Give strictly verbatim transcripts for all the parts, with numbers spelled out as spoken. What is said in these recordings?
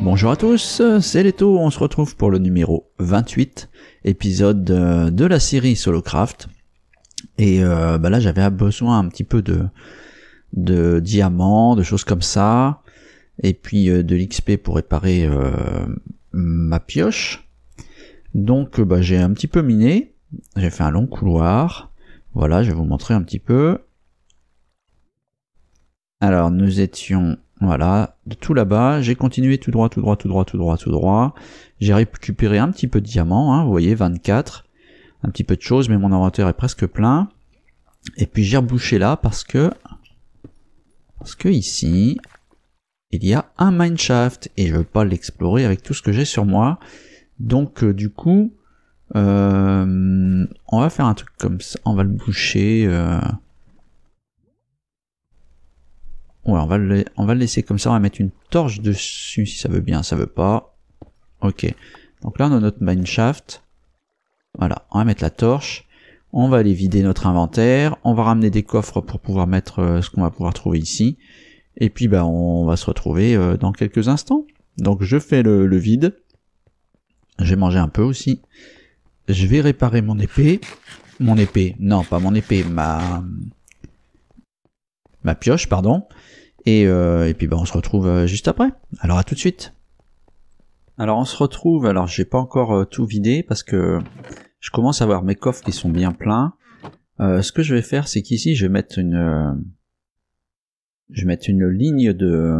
Bonjour à tous, c'est Leto, on se retrouve pour le numéro vingt-huit, épisode de la série SoloCraft. Et euh, bah là j'avais besoin un petit peu de, de diamants, de choses comme ça, et puis euh, de l'X P pour réparer euh, ma pioche. Donc bah, j'ai un petit peu miné, j'ai fait un long couloir, voilà, je vais vous montrer un petit peu. Alors nous étions... Voilà, de tout là-bas, j'ai continué tout droit, tout droit, tout droit, tout droit, tout droit. J'ai récupéré un petit peu de diamants, hein, vous voyez, vingt-quatre. Un petit peu de choses, mais mon inventaire est presque plein. Et puis j'ai rebouché là parce que... Parce que ici, il y a un mineshaft. Et je ne veux pas l'explorer avec tout ce que j'ai sur moi. Donc euh, du coup, euh, on va faire un truc comme ça. On va le boucher... Euh Ouais, on va, le, on va le laisser comme ça, on va mettre une torche dessus si ça veut bien, ça veut pas. Ok, donc là on a notre mineshaft. Voilà, on va mettre la torche. On va aller vider notre inventaire. On va ramener des coffres pour pouvoir mettre ce qu'on va pouvoir trouver ici. Et puis bah, on va se retrouver dans quelques instants. Donc je fais le, le vide. J'ai mangé un peu aussi. Je vais réparer mon épée. Mon épée, non pas mon épée, ma... Ma pioche, pardon. Et, euh, et puis bah, on se retrouve juste après. Alors à tout de suite. Alors on se retrouve, alors j'ai pas encore euh, tout vidé parce que je commence à avoir mes coffres qui sont bien pleins. Euh, ce que je vais faire c'est qu'ici je vais mettre une euh, je vais mettre une ligne de,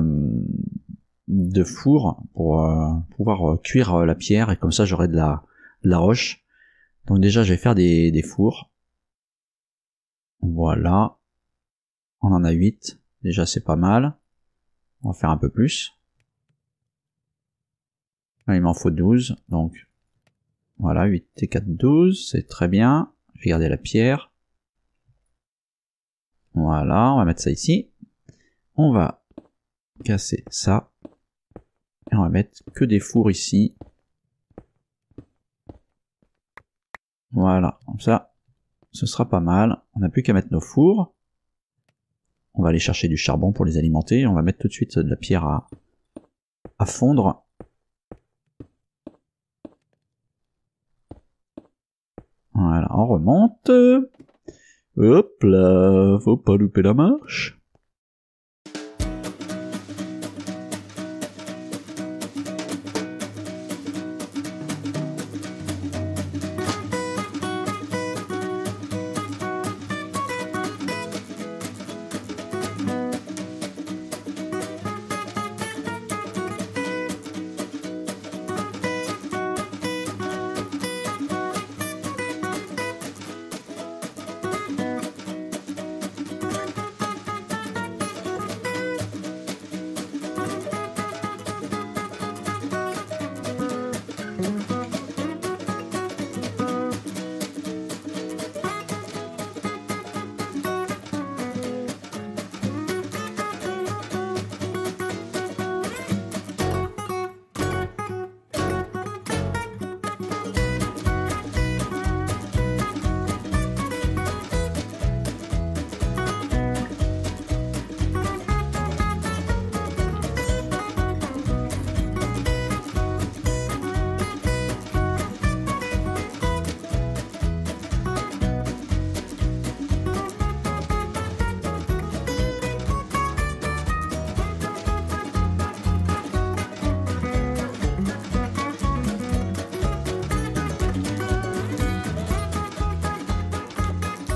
de four pour euh, pouvoir euh, cuire euh, la pierre et comme ça j'aurai de la, de la roche. Donc déjà je vais faire des, des fours. Voilà. On en a huit, déjà c'est pas mal. On va faire un peu plus. Là, il m'en faut douze, donc voilà, huit et quatre, douze, c'est très bien. Je vais garder la pierre. Voilà, on va mettre ça ici. On va casser ça. Et on va mettre que des fours ici. Voilà, comme ça, ce sera pas mal. On n'a plus qu'à mettre nos fours. On va aller chercher du charbon pour les alimenter. On va mettre tout de suite de la pierre à, à fondre. Voilà, on remonte. Hop là, faut pas louper la marche.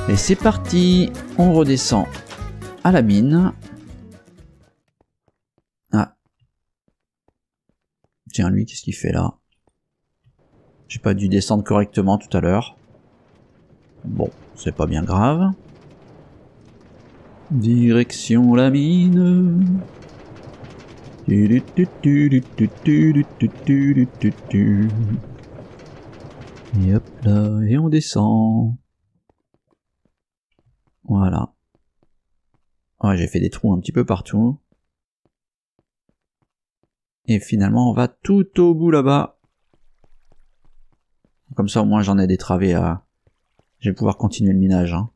Et c'est parti, on redescend à la mine. Ah. Tiens, lui, qu'est-ce qu'il fait là? J'ai pas dû descendre correctement tout à l'heure. Bon, c'est pas bien grave. Direction la mine. Et hop là, et on descend. Voilà. Ouais, j'ai fait des trous un petit peu partout. Et finalement, on va tout au bout là-bas. Comme ça, au moins, j'en ai des travées à... Je vais pouvoir continuer le minage. Hein.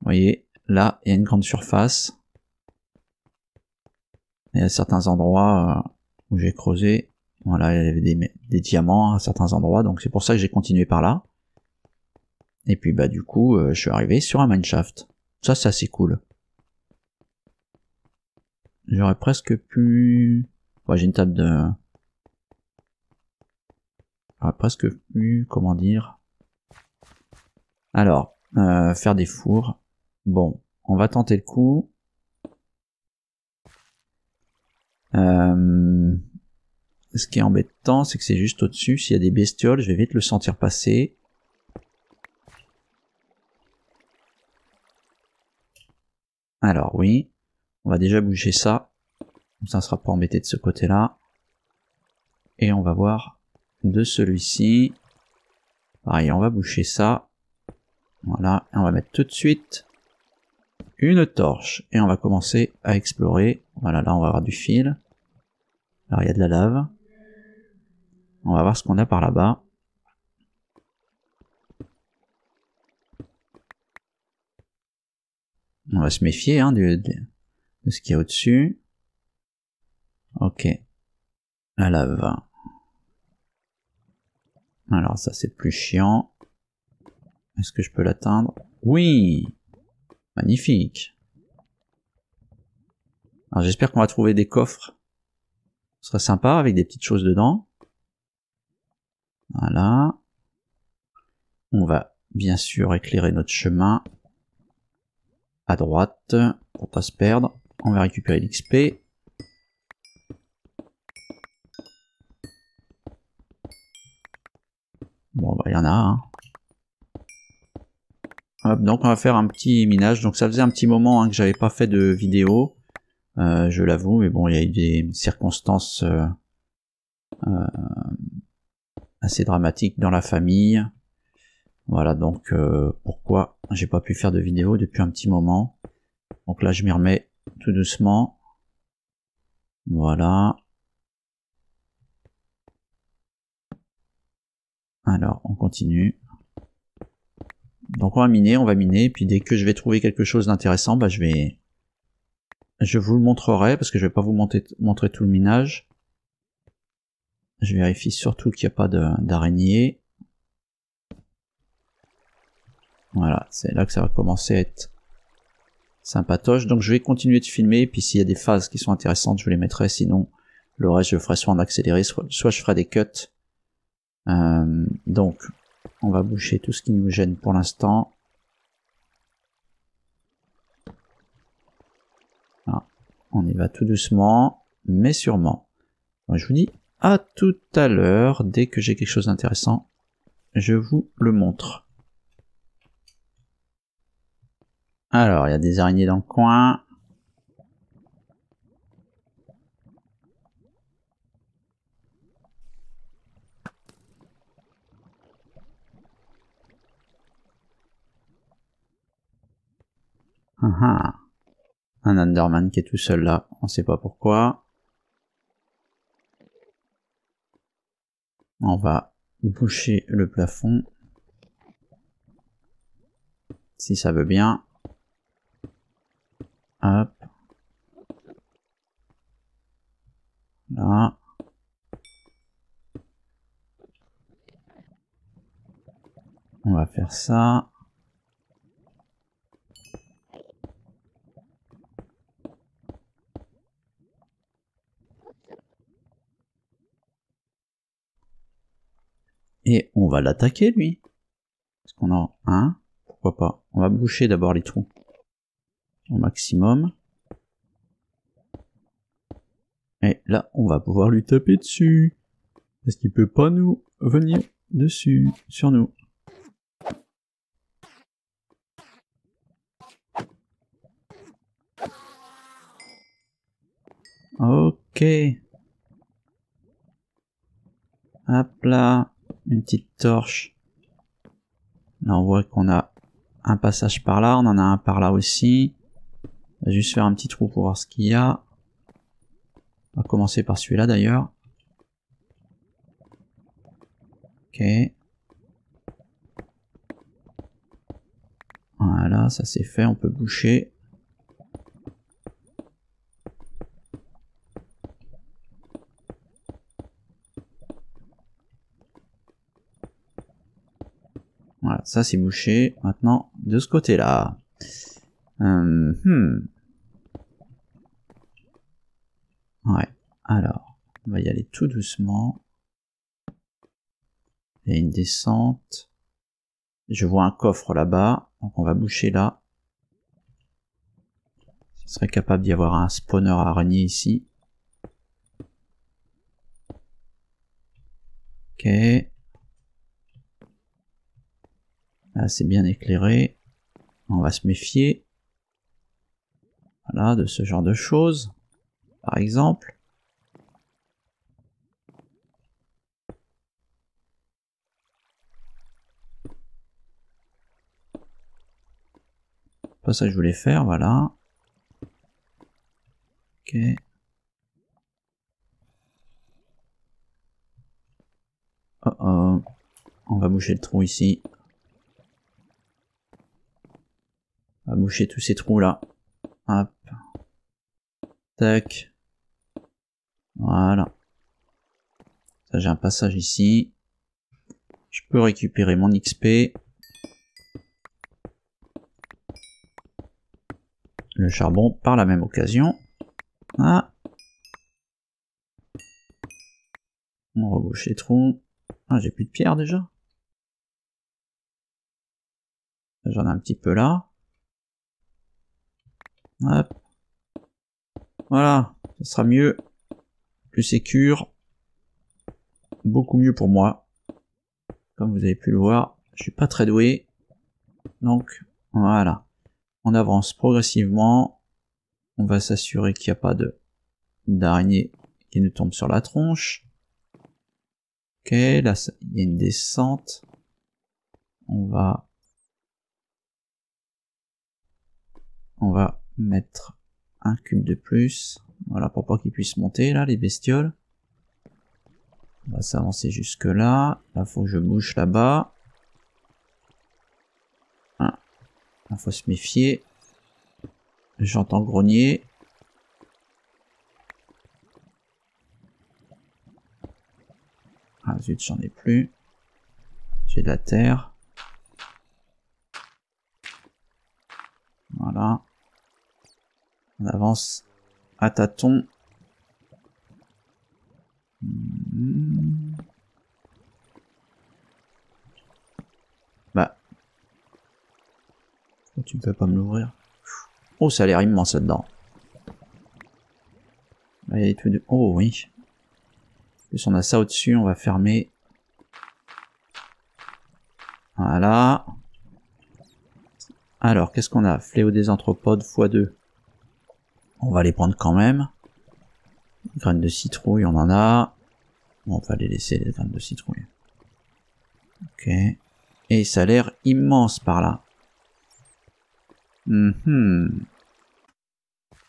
Vous voyez, là, il y a une grande surface. Et à certains endroits, euh, où j'ai creusé. Voilà, il y avait des, des diamants à certains endroits, donc c'est pour ça que j'ai continué par là. Et puis bah du coup, euh, je suis arrivé sur un mineshaft. Ça, c'est assez cool. J'aurais presque pu... Ouais, j'ai une table de... J'aurais presque pu, comment dire... Alors, euh, faire des fours. Bon, on va tenter le coup. Euh... Ce qui est embêtant, c'est que c'est juste au-dessus. S'il y a des bestioles, je vais vite le sentir passer. Alors oui, on va déjà bouger ça. Comme ça, on ne sera pas embêté de ce côté-là. Et on va voir de celui-ci. Pareil, on va boucher ça. Voilà, et on va mettre tout de suite une torche. Et on va commencer à explorer. Voilà, là on va avoir du fil. Alors il y a de la lave. On va voir ce qu'on a par là-bas. On va se méfier hein, de, de, de ce qu'il y a au-dessus. Ok. La lave. Alors ça c'est plus chiant. Est-ce que je peux l'atteindre? Oui! Magnifique! Alors j'espère qu'on va trouver des coffres. Ce serait sympa avec des petites choses dedans. Voilà. On va bien sûr éclairer notre chemin à droite pour pas se perdre. On va récupérer l'X P. Bon, bah, il y en a un. Hein. Hop, donc on va faire un petit minage. Donc ça faisait un petit moment hein, que j'avais pas fait de vidéo. Euh, je l'avoue, mais bon, il y a eu des circonstances... Euh, euh, assez dramatique dans la famille. Voilà donc euh, pourquoi j'ai pas pu faire de vidéo depuis un petit moment. Donc là je m'y remets tout doucement. Voilà. Alors on continue. Donc on va miner, on va miner. Et puis dès que je vais trouver quelque chose d'intéressant, bah je vais, je vous le montrerai parce que je vais pas vous monter... montrer tout le minage. Je vérifie surtout qu'il n'y a pas d'araignée. Voilà, c'est là que ça va commencer à être sympatoche. Donc je vais continuer de filmer, et puis s'il y a des phases qui sont intéressantes, je vous les mettrai. Sinon, le reste, je ferai soit en accéléré, soit, soit je ferai des cuts. Euh, donc, on va boucher tout ce qui nous gêne pour l'instant. Voilà. On y va tout doucement, mais sûrement. Donc, je vous dis... à tout à l'heure, dès que j'ai quelque chose d'intéressant, je vous le montre. Alors, il y a des araignées dans le coin. Ah, un Enderman qui est tout seul là, on ne sait pas pourquoi. On va boucher le plafond, si ça veut bien. Hop. Là. On va faire ça. Et on va l'attaquer, lui. Est-ce qu'on en a un? Pourquoi pas? On va boucher d'abord les trous. Au maximum. Et là, on va pouvoir lui taper dessus. Parce qu'il peut pas nous venir dessus, sur nous. Ok. Hop là. Une petite torche. Là, on voit qu'on a un passage par là. On en a un par là aussi. On va juste faire un petit trou pour voir ce qu'il y a. On va commencer par celui-là, d'ailleurs. Ok. Voilà, ça c'est fait. On peut boucher. Voilà, ça c'est bouché. Maintenant, de ce côté-là. Euh, hmm. Ouais, alors, on va y aller tout doucement. Il y a une descente. Je vois un coffre là-bas, donc on va boucher là. Ce serait capable d'y avoir un spawner à araignée ici. Ok. Là c'est bien éclairé. On va se méfier. Voilà, de ce genre de choses. Par exemple. Pas ça que je voulais faire, voilà. Ok. Oh oh. On va boucher le trou ici. On va boucher tous ces trous là. Hop. Tac. Voilà. Ça, j'ai un passage ici. Je peux récupérer mon X P. Le charbon par la même occasion. Ah. On rebouche les trous. Ah, j'ai plus de pierre déjà. J'en ai un petit peu là. Hop. Voilà, ça sera mieux. Plus sécure. Beaucoup mieux pour moi. Comme vous avez pu le voir, je suis pas très doué. Donc, voilà. On avance progressivement. On va s'assurer qu'il n'y a pas de d'araignée qui nous tombe sur la tronche. Ok, là il y a une descente. On va on va mettre un cube de plus. Voilà, pour pas qu'ils puissent monter là les bestioles. On va s'avancer jusque là. Là faut que je bouge là-bas. Il faut se méfier. J'entends grogner. Ah zut, j'en ai plus. J'ai de la terre. Voilà. On avance à tâtons. Hmm. Bah. Tu peux pas me l'ouvrir. Oh, ça a l'air immense là-dedans. Là, il y a tout de... Oh oui. En plus, on a ça au-dessus, on va fermer. Voilà. Alors, qu'est-ce qu'on a? Fléau des anthropodes fois deux. On va les prendre quand même. Graines de citrouille, on en a. Bon, on va les laisser, les graines de citrouille. Ok. Et ça a l'air immense par là. Mm-hmm.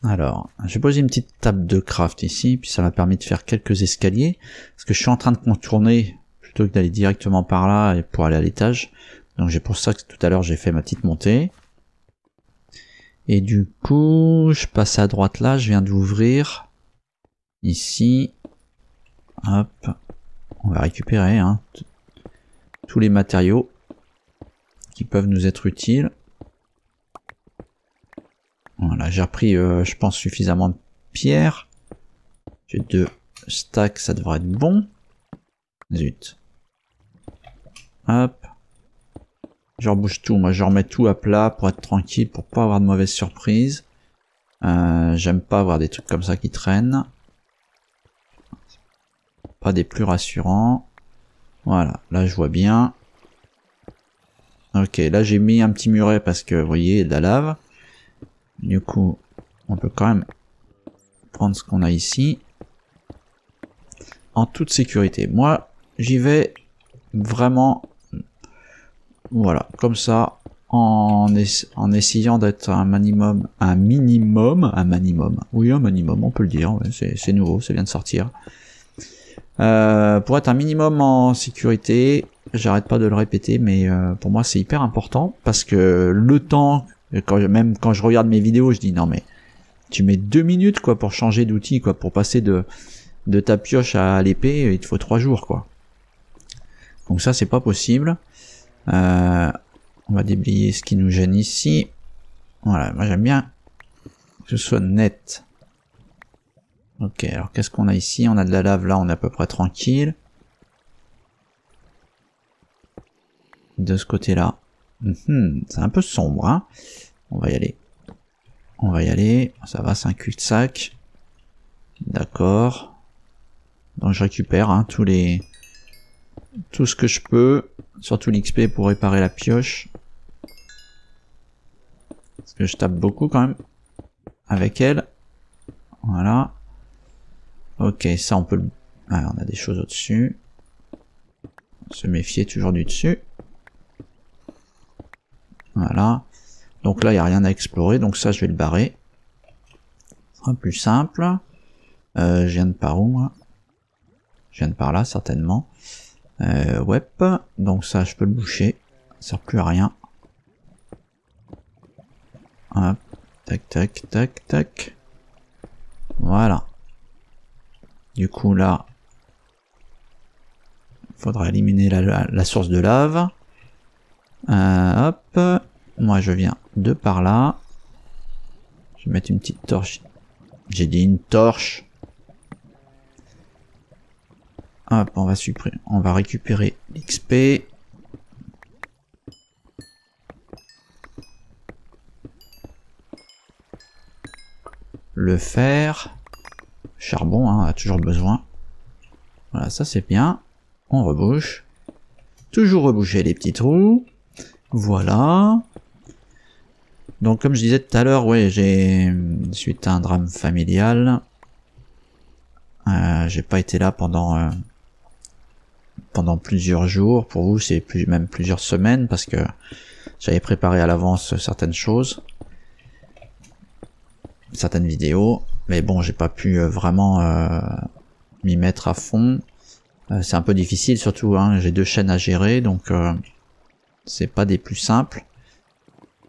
Alors, j'ai posé une petite table de craft ici, puis ça m'a permis de faire quelques escaliers, parce que je suis en train de contourner plutôt que d'aller directement par là et pour aller à l'étage. Donc c'est pour ça que tout à l'heure j'ai fait ma petite montée. Et du coup, je passe à droite là, je viens d'ouvrir ici. Hop, on va récupérer hein, tous les matériaux qui peuvent nous être utiles. Voilà, j'ai repris, euh, je pense, suffisamment de pierres. J'ai deux stacks, ça devrait être bon. Zut. Hop. Je rebouche tout, moi je remets tout à plat pour être tranquille, pour pas avoir de mauvaises surprises. Euh, J'aime pas avoir des trucs comme ça qui traînent. Pas des plus rassurants. Voilà, là je vois bien. Ok, là j'ai mis un petit muret parce que, vous voyez, il y a de la lave. Du coup, on peut quand même prendre ce qu'on a ici en toute sécurité. Moi, j'y vais vraiment, voilà, comme ça, en, es en essayant d'être un minimum, un minimum, un minimum, oui, un minimum, on peut le dire, c'est nouveau, ça vient de sortir. Euh, pour être un minimum en sécurité, j'arrête pas de le répéter, mais euh, pour moi, c'est hyper important parce que le temps... Quand je, même quand je regarde mes vidéos, je dis non mais tu mets deux minutes quoi pour changer d'outil quoi, pour passer de de ta pioche à l'épée, il te faut trois jours quoi. Donc ça c'est pas possible. Euh, on va déblayer ce qui nous gêne ici. Voilà, moi j'aime bien que ce soit net. Ok, alors qu'est-ce qu'on a ici? On a de la lave là, on est à peu près tranquille. De ce côté-là. Mmh, c'est un peu sombre, hein. On va y aller. On va y aller. Ça va, c'est un cul-de-sac. D'accord. Donc je récupère hein, tous les... tout ce que je peux. Surtout l'X P pour réparer la pioche. Parce que je tape beaucoup quand même. Avec elle. Voilà. Ok, ça on peut le... Ah, on a des choses au-dessus. Se méfier toujours du dessus. Voilà. Donc là, il n'y a rien à explorer. Donc ça, je vais le barrer. Ce sera plus simple. Euh, je viens de par où, moi? Je viens de par là, certainement. Euh, web. Donc ça, je peux le boucher. Ça sert plus à rien. Hop. Tac, tac, tac, tac. Voilà. Du coup, là, il faudra éliminer la, la, la source de lave. Euh, hop. Moi, je viens de par là. Je vais mettre une petite torche. J'ai dit une torche. Hop, on va supprimer. On va récupérer l'X P. Le fer. Charbon, hein, on a toujours besoin. Voilà, ça c'est bien. On rebouche. Toujours reboucher les petits trous. Voilà. Donc comme je disais tout à l'heure, ouais, j'ai suite à un drame familial, euh, j'ai pas été là pendant euh, pendant plusieurs jours. Pour vous, c'est plus même plusieurs semaines parce que j'avais préparé à l'avance certaines choses, certaines vidéos. Mais bon, j'ai pas pu euh, vraiment euh, m'y mettre à fond. Euh, c'est un peu difficile surtout. Hein, j'ai deux chaînes à gérer, donc euh, c'est pas des plus simples.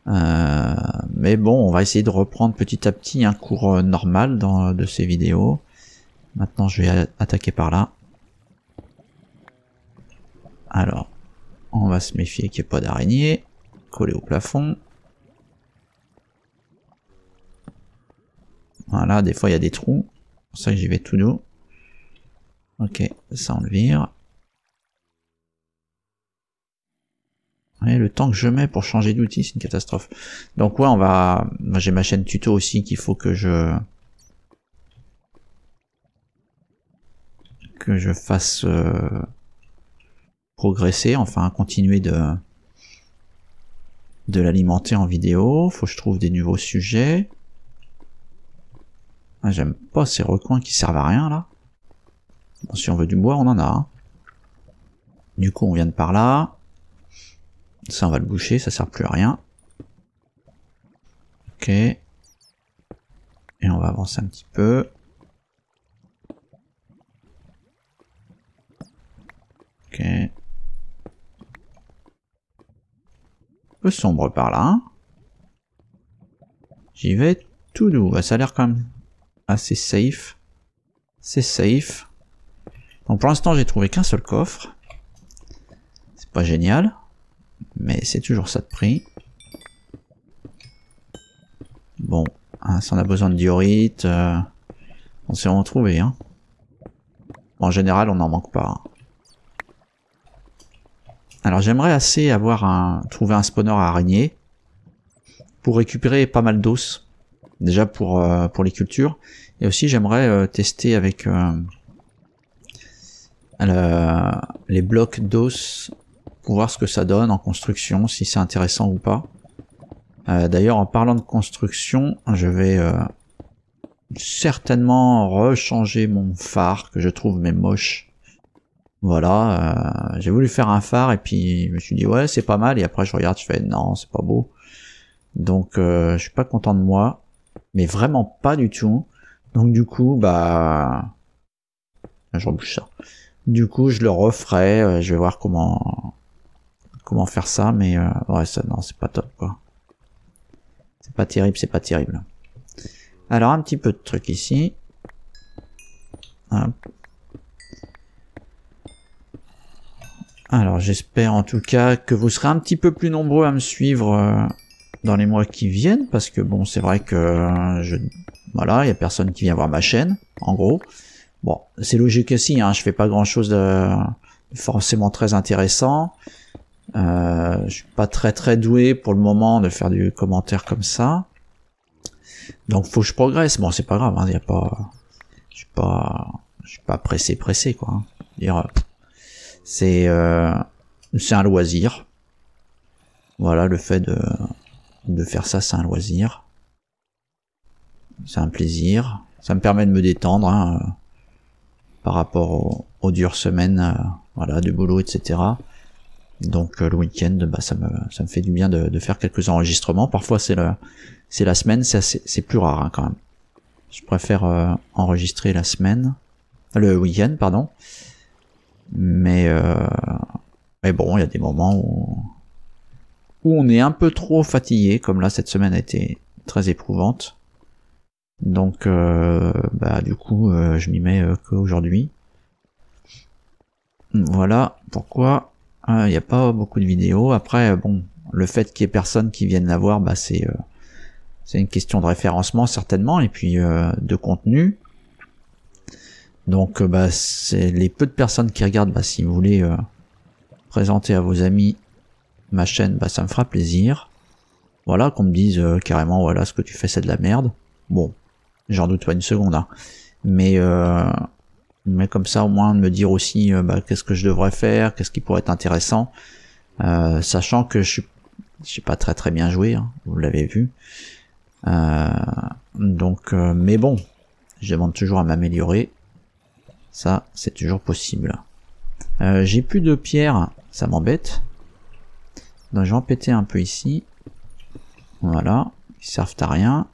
Euh, mais bon, on va essayer de reprendre petit à petit un cours normal dans, de ces vidéos. Maintenant, je vais attaquer par là. Alors, on va se méfier qu'il n'y ait pas d'araignée. Coller au plafond. Voilà, des fois il y a des trous. C'est pour ça que j'y vais tout doux. Ok, ça on le vire. Et le temps que je mets pour changer d'outil, c'est une catastrophe. Donc ouais, on va... Moi j'ai ma chaîne tuto aussi qu'il faut que je... que je fasse euh... progresser, enfin continuer de... de l'alimenter en vidéo. Faut que je trouve des nouveaux sujets. Ah, j'aime pas ces recoins qui servent à rien là. Bon, si on veut du bois, on en a. Hein. Du coup, on vient de par là. Ça on va le boucher, ça sert plus à rien. Ok. Et on va avancer un petit peu. Ok. Un peu sombre par là. Hein. J'y vais tout doux. Ça a l'air quand même assez safe. C'est safe. Donc pour l'instant j'ai trouvé qu'un seul coffre. C'est pas génial. Mais c'est toujours ça de prix. Bon, hein, si on a besoin de diorite, euh, on sait en trouver. Hein. En général, on n'en manque pas. Alors j'aimerais assez avoir un, trouver un spawner à araignée pour récupérer pas mal d'os. Déjà pour, euh, pour les cultures. Et aussi j'aimerais euh, tester avec euh, le, les blocs d'os. Pour voir ce que ça donne en construction, si c'est intéressant ou pas. Euh, D'ailleurs, en parlant de construction, je vais euh, certainement rechanger mon phare que je trouve mais moche. Voilà, euh, j'ai voulu faire un phare et puis je me suis dit ouais c'est pas mal et après je regarde, je fais non c'est pas beau. Donc euh, je suis pas content de moi, mais vraiment pas du tout. Donc du coup bah je rebouche ça. Du coup je le referai, euh, je vais voir comment. Comment faire ça, mais euh, ouais, ça non, c'est pas top quoi. C'est pas terrible, c'est pas terrible. Alors un petit peu de truc ici. Hop. Alors j'espère en tout cas que vous serez un petit peu plus nombreux à me suivre dans les mois qui viennent, parce que bon, c'est vrai que je... voilà, il n'y a personne qui vient voir ma chaîne, en gros. Bon, c'est logique aussi, hein, je fais pas grand chose de forcément très intéressant. Euh, je suis pas très très doué pour le moment de faire du commentaire comme ça. Donc faut que je progresse. Bon, c'est pas grave, hein, y a pas... je suis pas... je suis pas pressé pressé quoi. Dire, c'est euh... c'est un loisir. Voilà, le fait de de faire ça, c'est un loisir. C'est un plaisir. Ça me permet de me détendre, hein, par rapport aux, aux dures semaines, euh, voilà, de boulot, et cetera. Donc euh, le week-end, bah, ça me ça me fait du bien de, de faire quelques enregistrements. Parfois c'est le c'est la semaine, c'est c'est plus rare, hein, quand même. Je préfère euh, enregistrer la semaine, le week-end, pardon. Mais euh, mais bon, il y a des moments où où on est un peu trop fatigué, comme là cette semaine a été très éprouvante. Donc euh, bah du coup euh, je m'y mets euh, qu'aujourd'hui. Voilà pourquoi il euh, n'y a pas beaucoup de vidéos. Après euh, bon, le fait qu'il y ait personne qui vienne la voir, bah c'est euh, c'est une question de référencement certainement, et puis euh, de contenu. Donc euh, bah c'est les peu de personnes qui regardent, bah si vous voulez euh, présenter à vos amis ma chaîne, bah ça me fera plaisir. Voilà, qu'on me dise euh, carrément voilà, ce que tu fais c'est de la merde. Bon, j'en doute pas une seconde, hein. Mais euh, mais comme ça au moins de me dire aussi euh, bah, qu'est-ce que je devrais faire, qu'est-ce qui pourrait être intéressant, euh, sachant que je suis je suis pas très très bien joué, hein, vous l'avez vu. Euh, donc euh, mais bon, je demande toujours à m'améliorer, ça c'est toujours possible. Euh, j'ai plus de pierre, ça m'embête. Donc je vais en péter un peu ici. Voilà, ils servent à rien.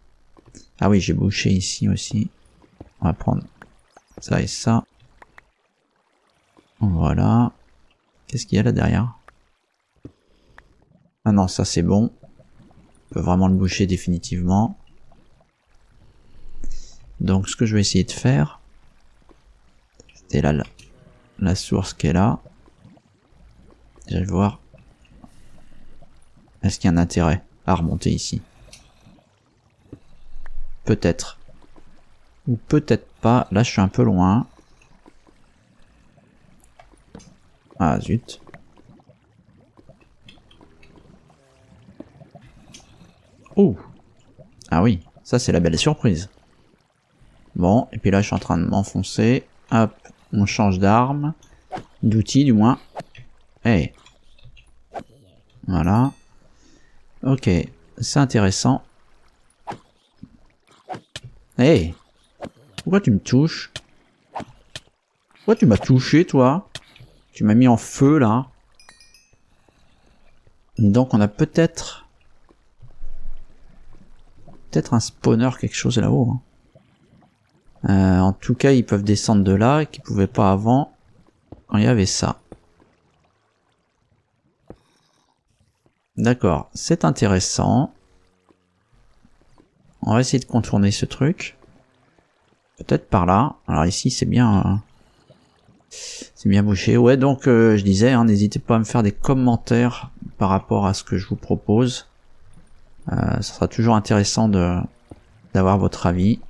Ah oui, j'ai bouché ici aussi. On va prendre ça et ça. Voilà. Qu'est-ce qu'il y a là derrière? Ah non, ça c'est bon. On peut vraiment le boucher définitivement. Donc ce que je vais essayer de faire, c'était là la, la source qui est là. Je vais voir. Est-ce qu'il y a un intérêt à remonter ici? Peut-être. Ou peut-être pas. Là, je suis un peu loin. Ah, zut. Oh! Ah oui, ça c'est la belle surprise. Bon, et puis là, je suis en train de m'enfoncer. Hop, on change d'arme. D'outil, du moins. Hey! Voilà. Ok, c'est intéressant. Hey! Pourquoi tu me touches? Pourquoi tu m'as touché, toi? Tu m'as mis en feu, là. Donc, on a peut-être... Peut-être un spawner, quelque chose là-haut. Euh, en tout cas, ils peuvent descendre de là, qu'ils pouvaient pas avant, quand il y avait ça. D'accord, c'est intéressant. On va essayer de contourner ce truc. Peut-être par là. Alors ici, c'est bien... Euh, c'est bien bouché. Ouais, donc euh, je disais, hein, n'hésitez pas à me faire des commentaires par rapport à ce que je vous propose. Euh, ça sera toujours intéressant de d'avoir votre avis.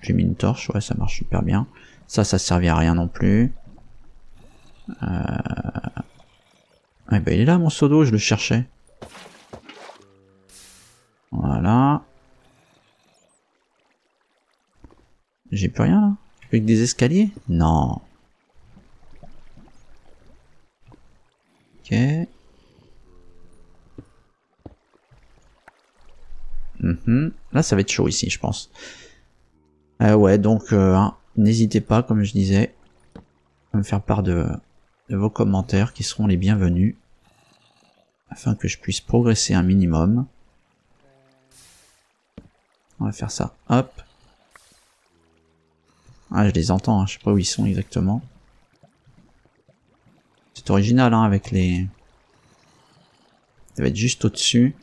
J'ai mis une torche, ouais, ça marche super bien. Ça, ça servit à rien non plus. Euh... Eh ben, il est là, mon seau d'eau, je le cherchais. Voilà. J'ai plus rien là? Plus que des escaliers? Non. Ok. Mm-hmm. Là ça va être chaud ici je pense. Euh, ouais donc euh, n'hésitez pas comme je disais à me faire part de, de vos commentaires qui seront les bienvenus. Afin que je puisse progresser un minimum. On va faire ça, hop. Ah, je les entends, hein. Je sais pas où ils sont exactement. C'est original, hein, avec les... Ça va être juste au-dessus.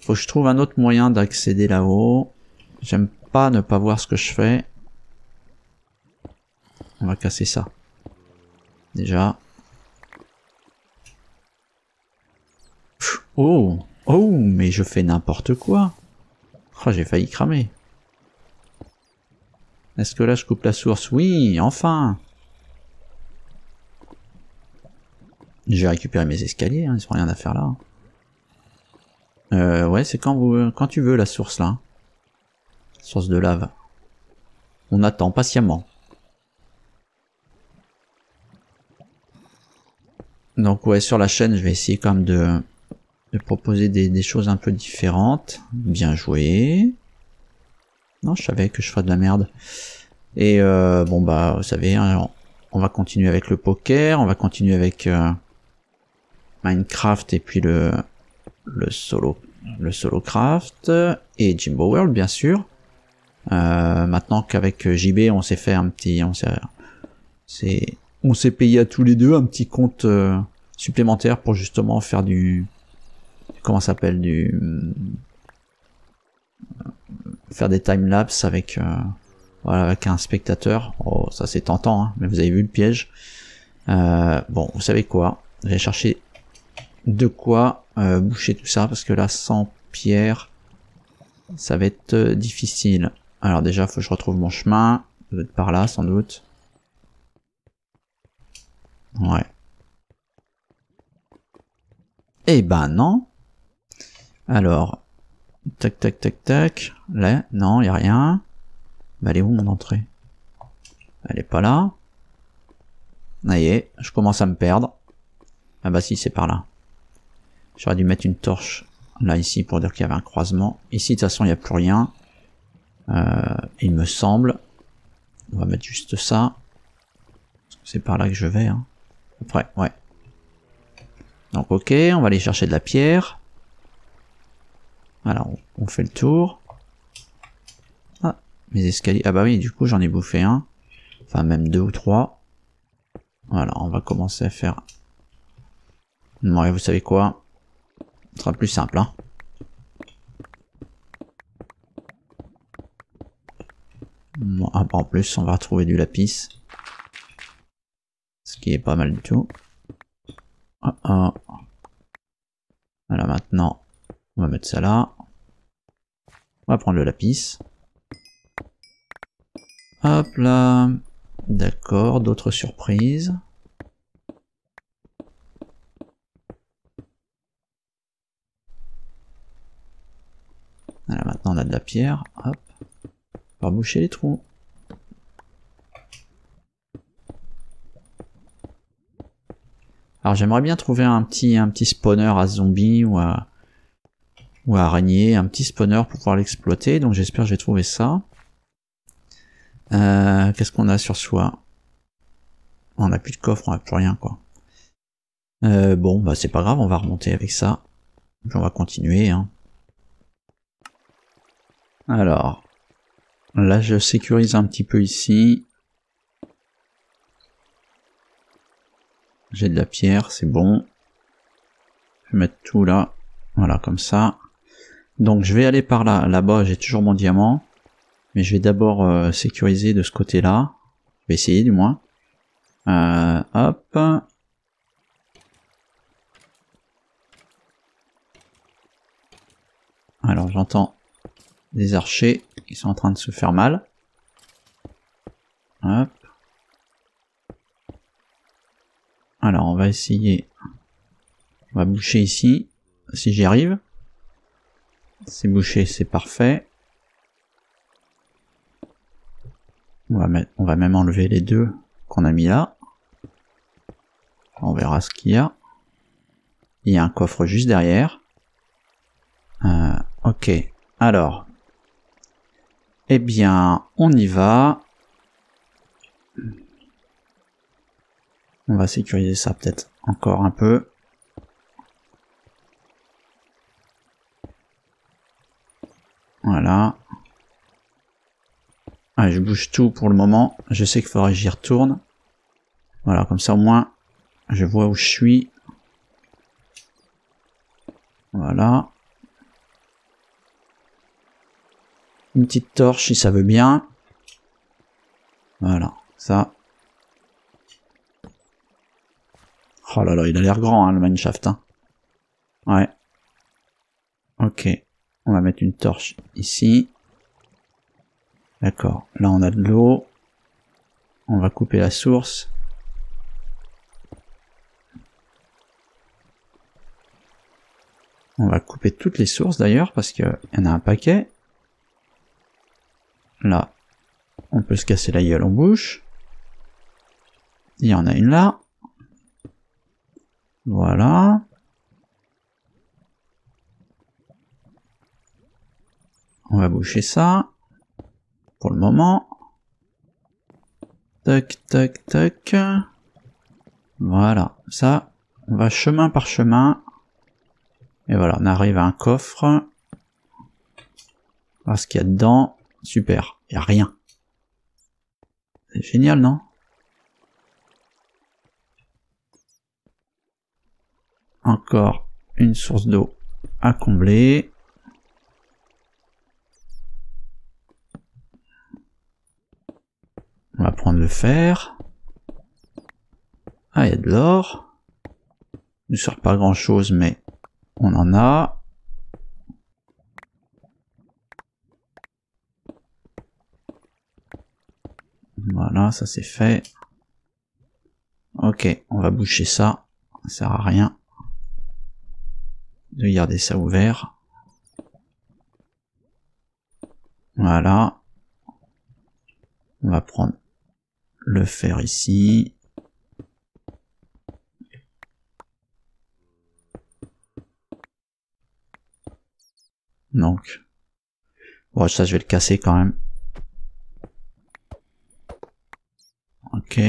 Faut que je trouve un autre moyen d'accéder là-haut. J'aime pas ne pas voir ce que je fais. On va casser ça. déjà. Oh, oh, mais je fais n'importe quoi. Oh, j'ai failli cramer. Est-ce que là je coupe la source? Oui, enfin. J'ai récupéré mes escaliers, hein, ils n'ont rien à faire là. Euh, ouais, c'est quand, vous, quand tu veux la source là. Source de lave. On attend patiemment. Donc ouais, sur la chaîne, je vais essayer quand même de, de proposer des, des choses un peu différentes. Bien joué. Non, je savais que je ferais de la merde. Et euh, bon bah, vous savez, on, on va continuer avec le poker, on va continuer avec euh, Minecraft et puis le, le solo, le SoloCraft et Jimbo World, bien sûr. Euh, maintenant qu'avec J B, on s'est fait un petit, on s'est, c'est, on s'est payé à tous les deux un petit compte euh, supplémentaire pour justement faire du, comment ça s'appelle, du, euh, faire des time-lapse avec, euh, voilà, avec un spectateur. Oh, ça c'est tentant, hein, mais vous avez vu le piège. Euh, bon, vous savez quoi, j'ai cherché de quoi euh, boucher tout ça parce que là, sans pierre, ça va être euh, difficile. Alors déjà, faut que je retrouve mon chemin. Ça doit être par là, sans doute. Ouais. Eh ben non. Alors, tac, tac, tac, tac. Là, non, y a rien. Bah, elle est où mon entrée? Elle est pas là. Ça y est, je commence à me perdre. Ah bah si, c'est par là. J'aurais dû mettre une torche là ici pour dire qu'il y avait un croisement. Ici, de toute façon, il n'y a plus rien. Euh, il me semble. On va mettre juste ça. C'est par là que je vais. Hein. Après, ouais. Donc, ok, on va aller chercher de la pierre. Alors, on fait le tour. Ah, mes escaliers. Ah bah oui, du coup, j'en ai bouffé un. Enfin, même deux ou trois. Voilà, on va commencer à faire... Ouais, vous savez quoi? Ce sera plus simple, hein. Bon, ah, en plus, on va retrouver du lapis. Ce qui est pas mal du tout. Oh, oh. Voilà, maintenant, on va mettre ça là. On va prendre le lapis. Hop là. D'accord, d'autres surprises. Voilà, maintenant on a de la pierre, hop, on va boucher les trous. Alors j'aimerais bien trouver un petit, un petit spawner à zombies ou à, ou à araignées, un petit spawner pour pouvoir l'exploiter, donc j'espère que j'ai trouvé ça. Euh, Qu'est-ce qu'on a sur soi? On n'a plus de coffre, on n'a plus rien quoi. Euh, bon, bah c'est pas grave, on va remonter avec ça, puis on va continuer, hein. Alors, là je sécurise un petit peu ici. J'ai de la pierre, c'est bon. Je vais mettre tout là, voilà comme ça. Donc je vais aller par là, là-bas j'ai toujours mon diamant. Mais je vais d'abord euh, sécuriser de ce côté-là. Je vais essayer du moins. Euh, hop. Alors j'entends... des archers qui sont en train de se faire mal. Hop. Alors on va essayer. On va boucher ici. Si j'y arrive. C'est bouché, c'est parfait. On va, mettre, on va même enlever les deux qu'on a mis là. On verra ce qu'il y a. Il y a un coffre juste derrière. Euh, ok. Alors. Eh bien, on y va. On va sécuriser ça peut-être encore un peu. Voilà. Allez, je bouge tout pour le moment. Je sais qu'il faudrait que j'y retourne. Voilà, comme ça au moins, je vois où je suis. Voilà. Une petite torche si ça veut bien. Voilà, ça. Oh là là, il a l'air grand, hein, le mineshaft. Hein. Ouais. Ok. On va mettre une torche ici. D'accord. Là, on a de l'eau. On va couper la source. On va couper toutes les sources d'ailleurs, parce qu'il y en a un paquet. Là, on peut se casser la gueule en bouche. Il y en a une là. Voilà. On va boucher ça. Pour le moment. Tac, tac, tac. Voilà. Ça, on va chemin par chemin. Et voilà, on arrive à un coffre. Voir ce qu'il y a dedans. Super, il n'y a rien. C'est génial, non? Encore une source d'eau à combler. On va prendre le fer. Ah, il y a de l'or. Il ne sert pas grand-chose, mais... on en a. Voilà, ça c'est fait. Ok, on va boucher ça. Ça sert à rien de garder ça ouvert. Voilà. On va prendre le fer ici. Donc, bon, ça je vais le casser quand même. Ok,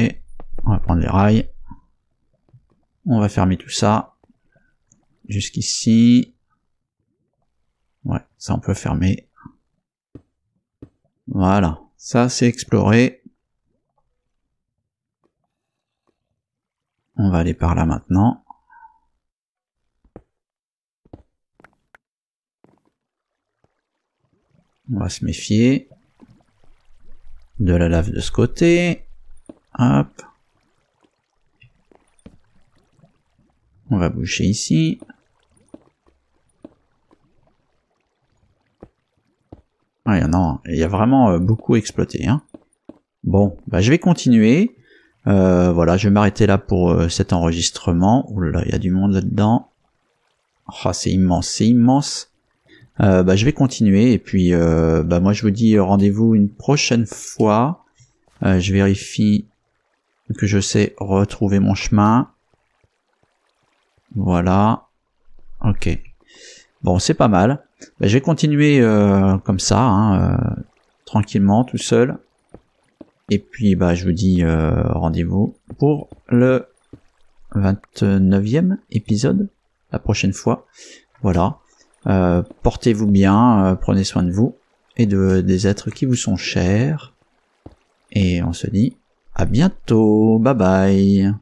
on va prendre les rails. On va fermer tout ça. Jusqu'ici. Ouais, ça on peut fermer. Voilà, ça c'est exploré. On va aller par là maintenant. On va se méfier de la lave de ce côté. Hop. On va boucher ici. Ah, il y en a, il y a vraiment beaucoup à exploiter. Hein. Bon, bah, je vais continuer. Euh, voilà, je vais m'arrêter là pour euh, cet enregistrement. Ouh là, il y a du monde là-dedans. Oh, c'est immense, c'est immense. Euh, bah, je vais continuer et puis euh, bah, moi je vous dis rendez-vous une prochaine fois. Euh, je vérifie que je sais retrouver mon chemin. Voilà. Ok. Bon, c'est pas mal. Bah, je vais continuer euh, comme ça, hein, euh, tranquillement, tout seul. Et puis bah, je vous dis euh, rendez-vous pour le vingt-neuvième épisode, la prochaine fois. Voilà. Euh, portez-vous bien, euh, prenez soin de vous et de, des êtres qui vous sont chers. Et on se dit à bientôt, bye bye.